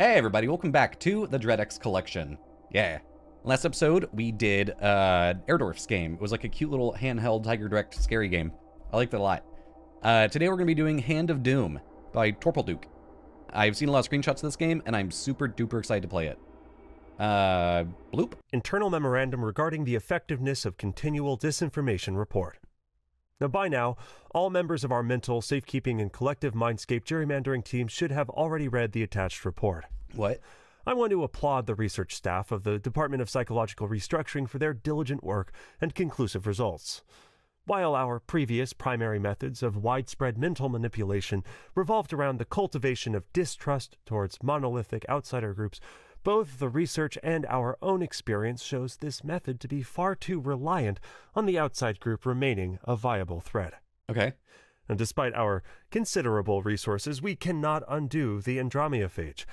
Hey everybody, welcome back to the Dread X Collection. Yeah. Last episode, we did Airdorf's game. It was like a cute little handheld Tiger Direct scary game. I liked it a lot. Today we're going to be doing Hand of Doom by Torpledook. I've seen a lot of screenshots of this game, and I'm super duper excited to play it. Bloop. Internal memorandum regarding the effectiveness of continual disinformation report. Now, by now, all members of our mental, safekeeping, and collective mindscape gerrymandering teams should have already read the attached report. What? I want to applaud the research staff of the Department of Psychological Restructuring for their diligent work and conclusive results. While our previous primary methods of widespread mental manipulation revolved around the cultivation of distrust towards monolithic outsider groups, both the research and our own experience shows this method to be far too reliant on the outside group remaining a viable threat. Okay. And despite our considerable resources, we cannot undo the Andromiophage.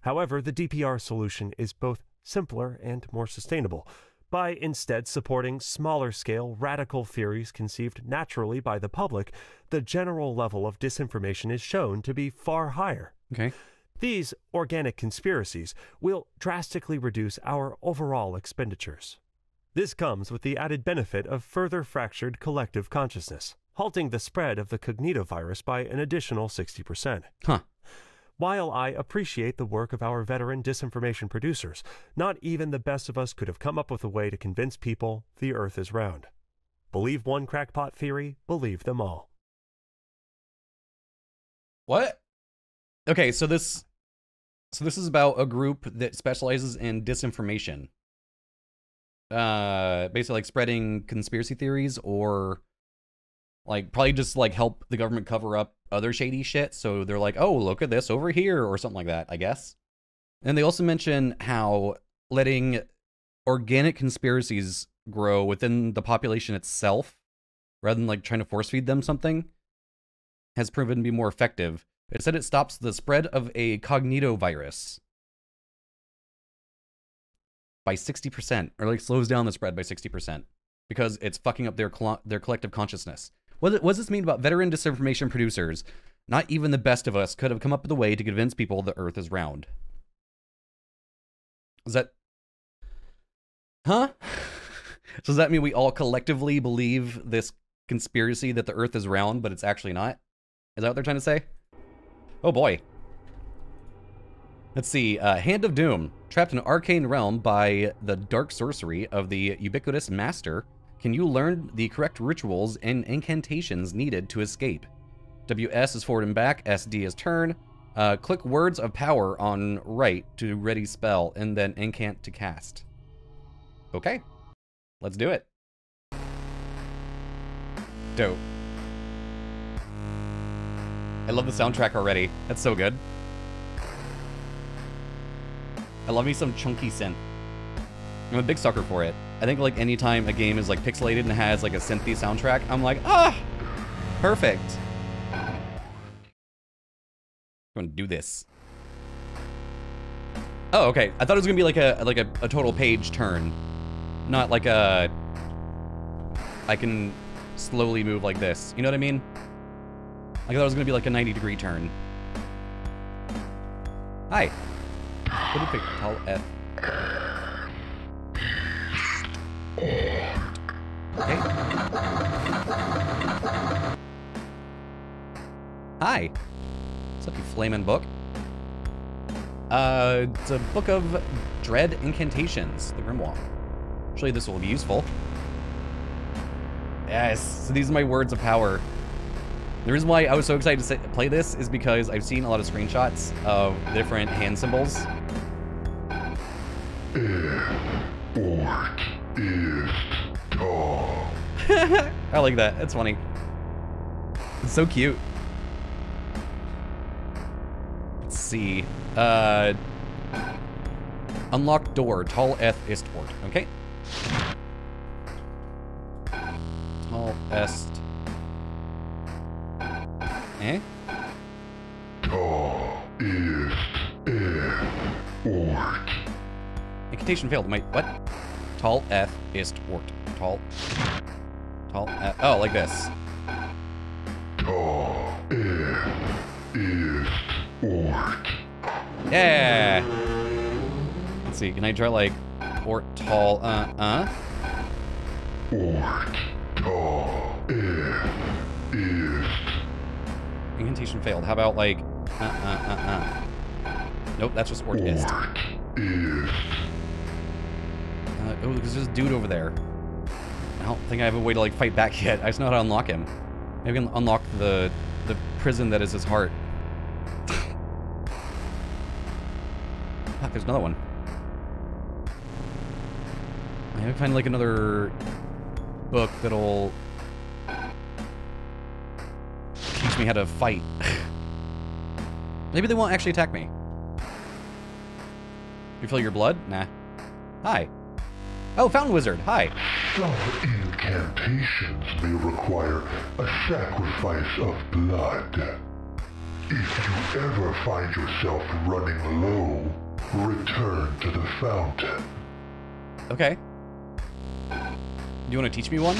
However, the DPR solution is both simpler and more sustainable, by instead supporting smaller-scale, radical theories conceived naturally by the public. The general level of disinformation is shown to be far higher. Okay. These organic conspiracies will drastically reduce our overall expenditures. This comes with the added benefit of further fractured collective consciousness, halting the spread of the cognito virus by an additional 60%. Huh. While I appreciate the work of our veteran disinformation producers, not even the best of us could have come up with a way to convince people the Earth is round. Believe one crackpot theory, believe them all. What? Okay, so this is about a group that specializes in disinformation. Basically like spreading conspiracy theories or like probably just like help the government cover up other shady shit. So they're like, oh, look at this over here or something like that, I guess. And they also mention how letting organic conspiracies grow within the population itself, rather than like trying to force feed them something, has proven to be more effective. It said it stops the spread of a cognito virus by 60%, or like slows down the spread by 60%, because it's fucking up their collective consciousness. What does this mean about veteran disinformation producers? Not even the best of us could have come up with a way to convince people the Earth is round. Is that... Huh? So does that mean we all collectively believe this conspiracy that the Earth is round, but it's actually not? Is that what they're trying to say? Oh boy. Let's see. Hand of Doom. Trapped in an arcane realm by the dark sorcery of the ubiquitous master, can you learn the correct rituals and incantations needed to escape? WS is forward and back. SD is turn. Click words of power on right to ready spell, and then incant to cast. Okay. Let's do it. Dope. I love the soundtrack already. That's so good. I love me some chunky synth. I'm a big sucker for it. I think like any time a game is like pixelated and has like a synthy soundtrack, I'm like, ah, perfect. I'm gonna do this. Oh, okay. I thought it was gonna be like a total page turn, not like a. I can slowly move like this. You know what I mean? I thought it was going to be like a 90-degree turn. Hi. What did I call F? Okay. Hi. What's up, you flamin' book? It's a book of dread incantations, the Grimoire. Actually, this will be useful. Yes, so these are my words of power. The reason why I was so excited to play this is because I've seen a lot of screenshots of different hand symbols. Orc is tall. I like that. That's funny. It's so cute. Let's see. Unlock door. Tall F ist Ort. Okay. Tall est. Eh? Incantation failed. Wait, what? Tall F ist Ort. Tall. Tall F. Oh, like this. Tall F ist Ort. Yeah. Let's see. Can I draw like Ortal? Incantation failed. How about like Nope, that's just Ortist. Oh, there's this dude over there. I don't think I have a way to like fight back yet. I just know how to unlock him. Maybe I can unlock the prison that is his heart. Fuck, there's another one. I have to find like another book that'll teach me how to fight. Maybe they won't actually attack me. You feel your blood? Nah. Hi. Oh, Fountain Wizard, hi. Some incantations may require a sacrifice of blood. If you ever find yourself running low, return to the fountain. Okay. You want to teach me one?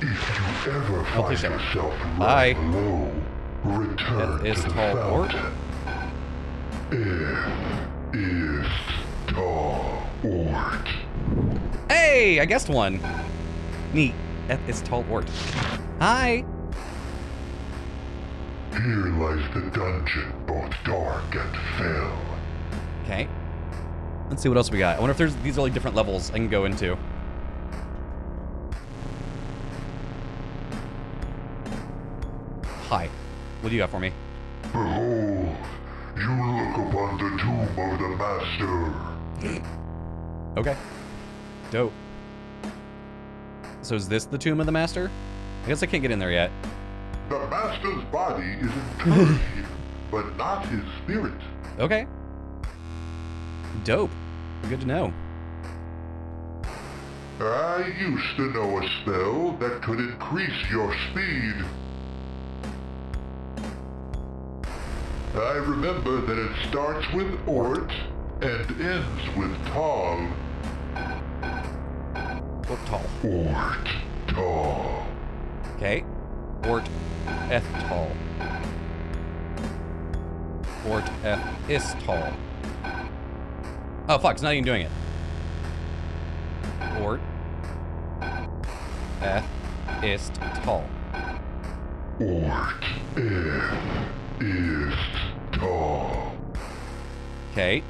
If you ever find yourself running low, return to the fountain. Hey, I guessed one. Neat. That is Tall Ort. Hi. Here lies the dungeon, both dark and fell. Okay. Let's see what else we got. I wonder if there's these are like different levels I can go into. Hi. What do you got for me? Behold, you look upon the tomb of the master. Okay. Dope. So is this the tomb of the master? I guess I can't get in there yet. The master's body is enclosed, but not his spirit. Okay. Dope. Good to know. I used to know a spell that could increase your speed. I remember that it starts with Ort and ends with Tal. Ortal. Okay. Ort Ethtal. Ort Ethistal. Oh fuck, it's not even doing it. Ort Ethistal. Ort Ethistal. Okay.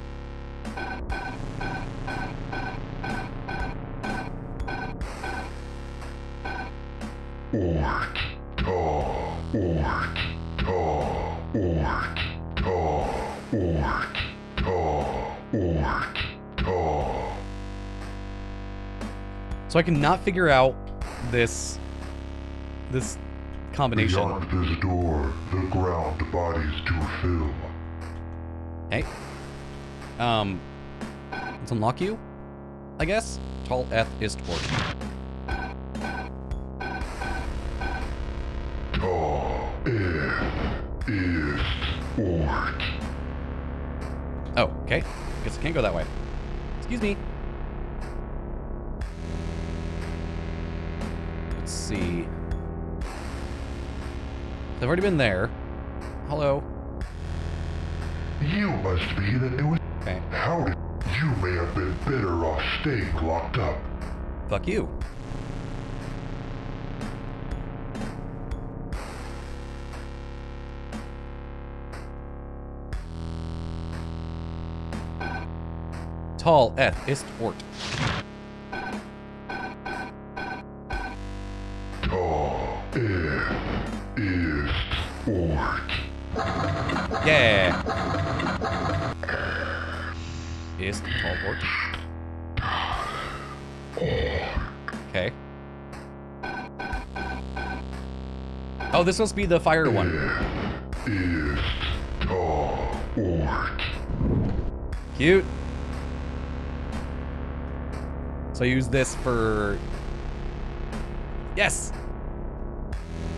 So I cannot figure out this combination. Beyond this door, the ground bodies do fill. Hey. Let's unlock you, I guess. Tall Eth is toward. Oh, okay. I guess I can't go that way. Excuse me. Let's see. I've already been there. Hello. You must be the newest. Okay. How did you may have been better off staying locked up? Fuck you. Tall F ist Ort. Tall F ist Ort. Yeah. Ist Tall Ort. Okay. Oh, this must be the fire one. Ist Tall Ort. Cute. So I use this for, yes!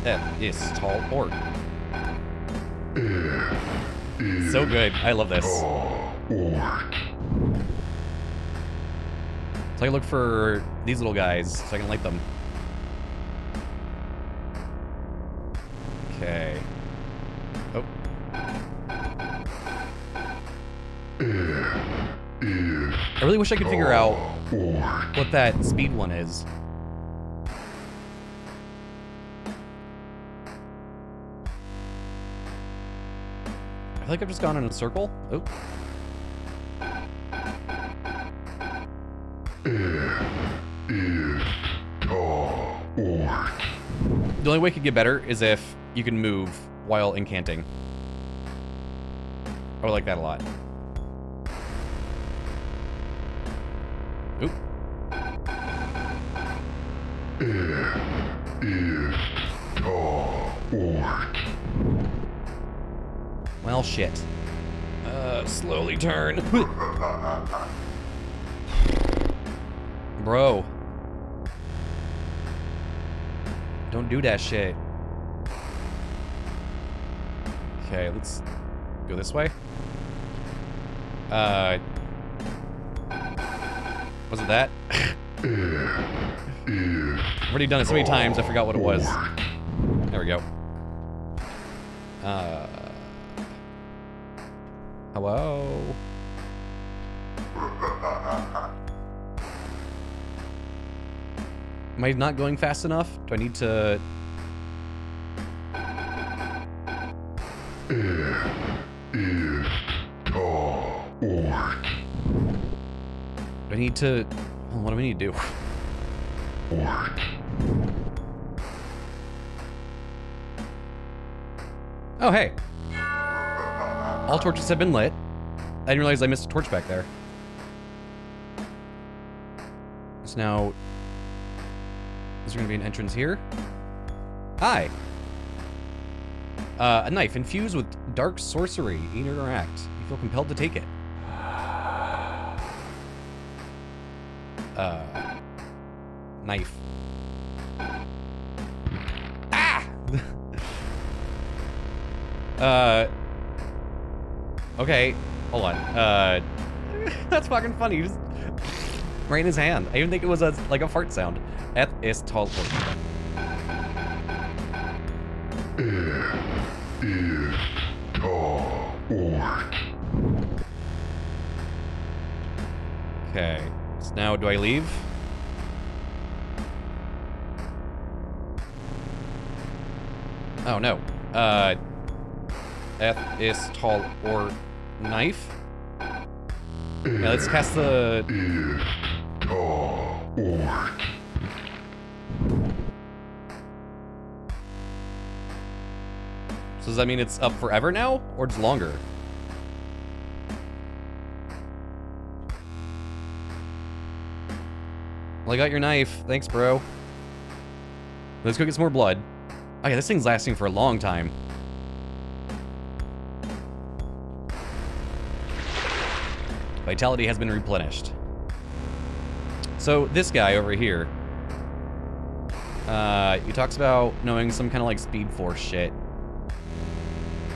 That is Tall Ort. So good, I love this. So I look for these little guys so I can light them. Okay. Oh. I really wish I could figure out what that speed one is. I feel like I've just gone in a circle. Oh. The only way it could get better is if you can move while incanting. I would like that a lot. Oop. Well, shit. Slowly turn. Bro. Don't do that shit. Okay, let's go this way. Was it that? I've already done it so many times, I forgot what it was. There we go. Hello? Am I not going fast enough? Do I need to... Do I need to... What do we need to do? Oh, hey. All torches have been lit. I didn't realize I missed a torch back there. It's now... Is there gonna be an entrance here? Hi. A knife infused with dark sorcery. Interact. You feel compelled to take it. Knife. Ah! Okay. Hold on. That's fucking funny. You just right in his hand. I even think it was a, like a fart sound. That is Torpledook. Okay. So now do I leave? Oh no. That is tall or knife. Yeah, let's cast the. So does that mean it's up forever now, or it's longer? Well, I got your knife. Thanks, bro. Let's go get some more blood. Okay, this thing's lasting for a long time. Vitality has been replenished. So this guy over here, he talks about knowing some kind of like speed force shit.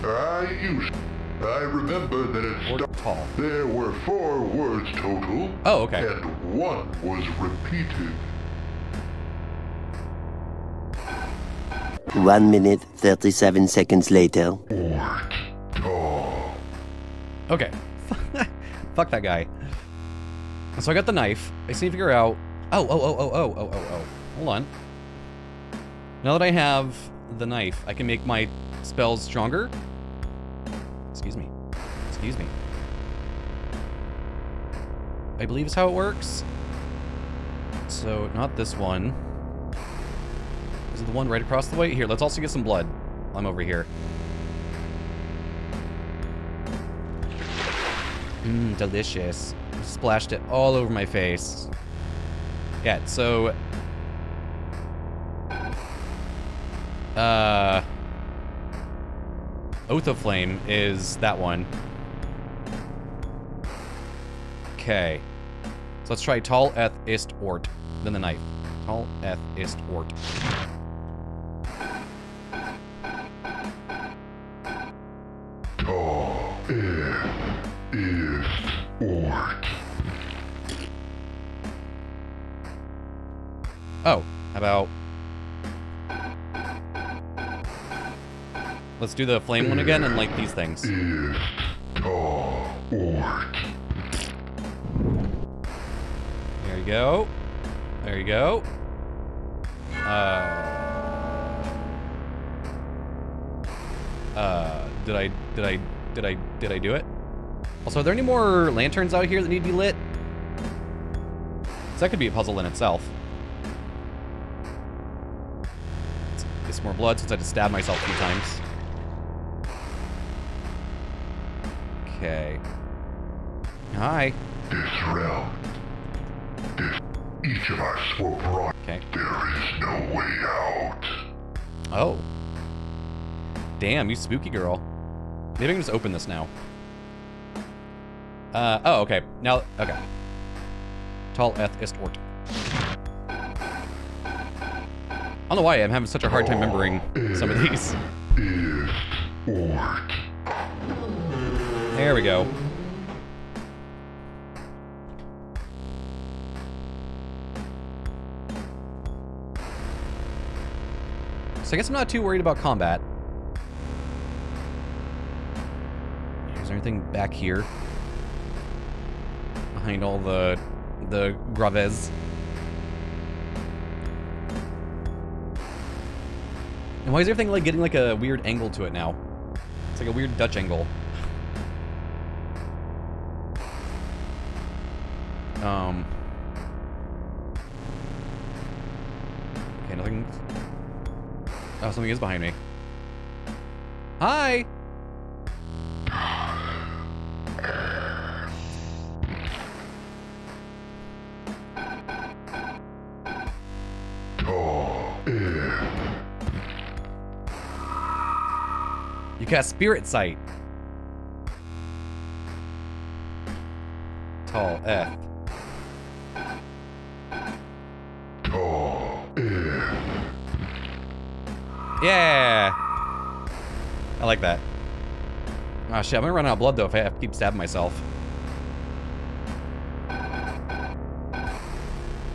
I remember that it's tall. There were 4 words total. Oh, okay. And 1 was repeated. 1 minute, 37 seconds later. Okay. Fuck that guy. So I got the knife. I just need to figure out. Hold on. Now that I have the knife, I can make my spells stronger. Excuse me. I believe is how it works. So not this one. Is it the one right across the way? Here, let's also get some blood. I'm over here. Delicious. Splashed it all over my face. Yeah, so... Oath of Flame is that one. Okay. So let's try Tall Eth Ist Ort, then the knife. Tall Eth Ist Ort. Oh, how about... Let's do the flame one again and like these things. go. There you go. Did I do it? Also, are there any more lanterns out here that need to be lit? So that could be a puzzle in itself. It's more blood since I just stabbed myself a few times. Okay. Hi. This realm. If each of us were brought, okay. There is no way out. Oh. Damn, you spooky girl. Maybe I can just open this now. Oh, okay. Now, okay. Tall Eth ist Ort. I don't know why I'm having such a hard time remembering some of these. There we go. So I guess I'm not too worried about combat. Is there anything back here? Behind all the graves. And why is everything like getting like a weird angle to it now? It's like a weird Dutch angle. Okay, nothing. Oh, something is behind me. Hi. You cast Spirit Sight. Tall F. Tall F. Yeah. I like that. Oh shit, I'm gonna run out of blood though if I have to keep stabbing myself.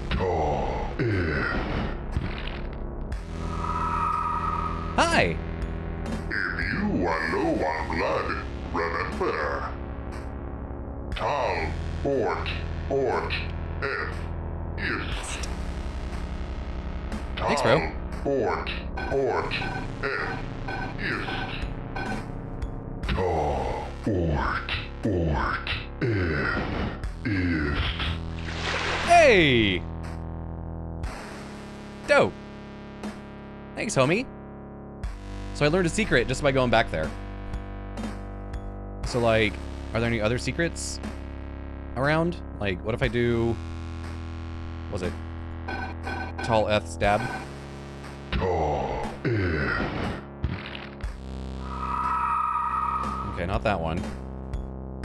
Tall F. Hi. Low on blood, remember. Tal, Ort, F, ist. Tal, thanks, bro. Ort, F, ist. Tal, Ort, F, ist. Hey! Dope. Thanks, homie. So I learned a secret just by going back there. So like, are there any other secrets around? Like, what if I do, what was it? Tall F stab. Tall F. Okay, not that one. I'm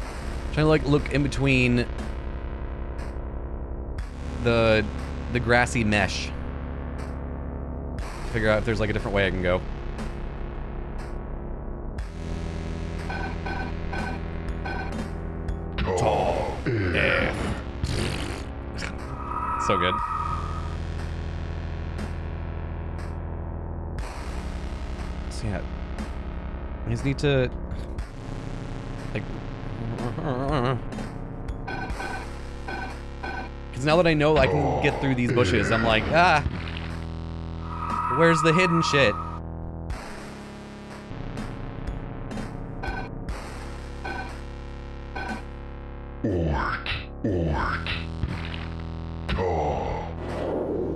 trying to like look in between the grassy mesh. Figure out if there's like a different way I can go. So good. So yeah, I just need to like, because now that I know I can get through these bushes, I'm like, ah, where's the hidden shit?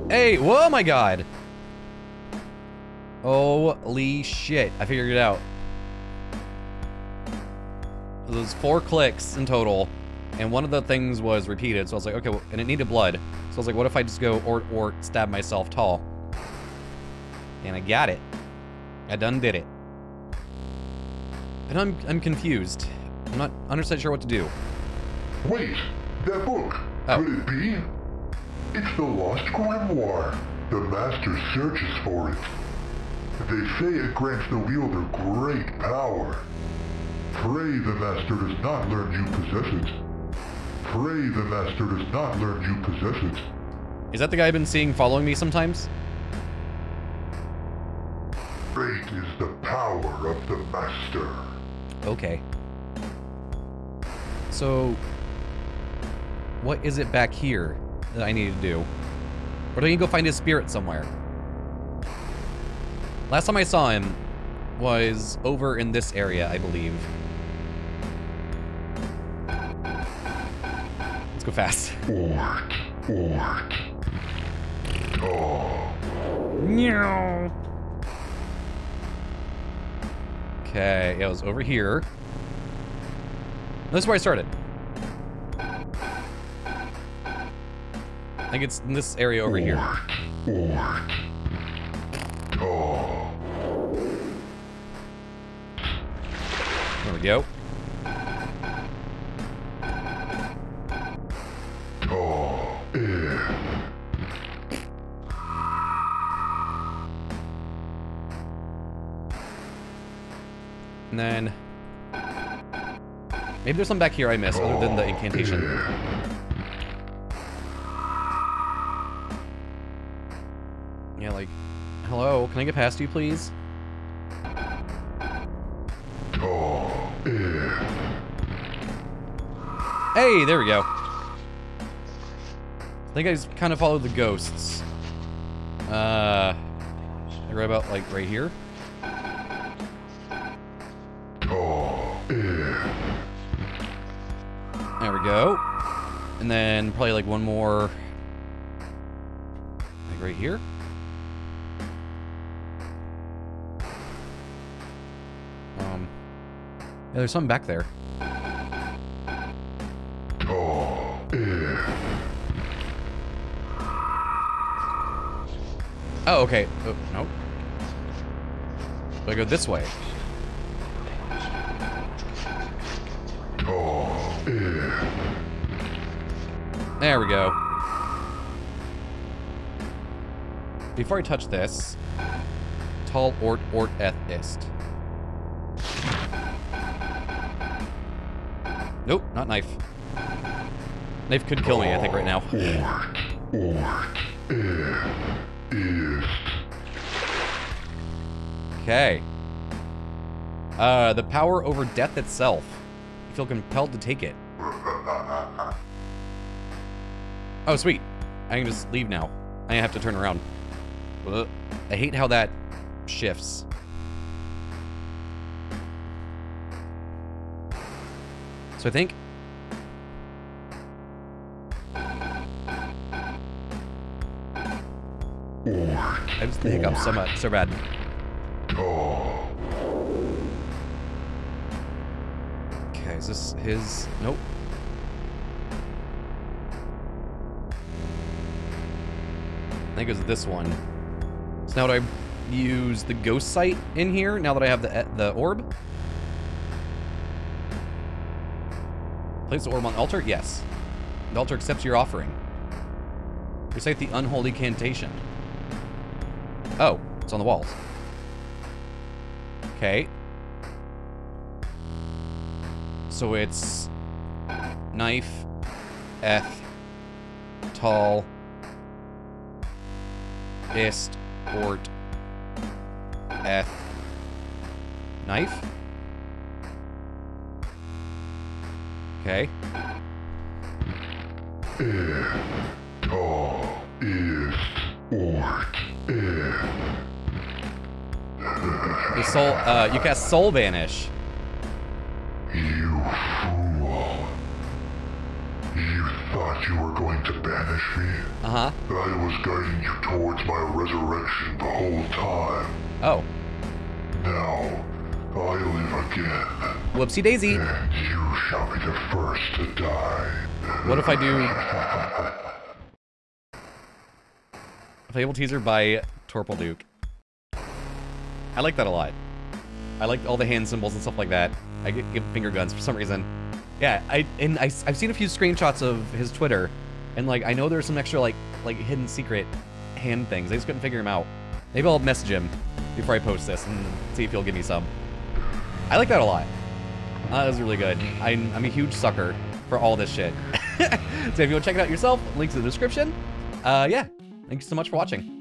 Hey, whoa, my God. Holy shit, I figured it out. Those 4 clicks in total, and one of the things was repeated, so I was like, okay, well, and it needed blood. So I was like, what if I just go or stab myself tall? And I got it. I done did it. And I'm confused. I'm not 100% sure what to do. Wait, that book, could it be? It's the lost Grimoire. The Master searches for it. They say it grants the wielder great power. Pray the Master does not learn you possess it. Pray the Master does not learn you possess it. Is that the guy I've been seeing following me sometimes? Great is the power of the Master. Okay. So, what is it back here? that I need to do. Or do I need to go find his spirit somewhere? Last time I saw him was over in this area, I believe. Let's go fast. Orc, orc. Oh. No. Okay, it was over here. This is where I started. I think it's in this area over here. Orc. Oh. There we go. Oh, yeah. And then maybe there's some back here I missed, other than the incantation. Yeah, like, hello, can I get past you, please? Hey, there we go. I think I just kind of followed the ghosts. Right about, like, right here. There we go. And then probably like one more, like right here. Yeah, there's something back there. Oh, yeah. Oh, okay. Oh, nope. So I go this way. There we go. Before I touch this, tall ort est. Nope, not knife. Knife could kill me, I think, right now. Okay. The power over death itself. I feel compelled to take it. Oh, sweet. I can just leave now. I have to turn around. I hate how that shifts. So I think... I just think I'm so much, so bad. Okay, is this his... Nope. I think it was this one. So now do I use the ghost sight in here, now that I have the orb? Place the orb on the altar? Yes. The altar accepts your offering. Recite the unholy incantation. Oh, it's on the walls. Okay. So it's... Knife, Eth, Tall... Ist, Ort, Eth, Knife. Okay. Tall, Ist, Ort, Eth. Soul, you cast Soul Banish. You fool. You thought you were going to banish me? Uh-huh. I was guiding you towards my resurrection the whole time. Oh. Now, I live again. Whoopsie daisy. And you shall be the first to die. What if I do... Fable Teaser by Torpledook. I like that a lot. I like all the hand symbols and stuff like that. I give finger guns for some reason. Yeah, I've seen a few screenshots of his Twitter, and like I know there's some extra like hidden secret hand things. I just couldn't figure them out. Maybe I'll message him before I post this and see if he'll give me some. I like that a lot. That was really good. I'm a huge sucker for all this shit. So if you want to check it out yourself, links in the description. Yeah, thank you so much for watching.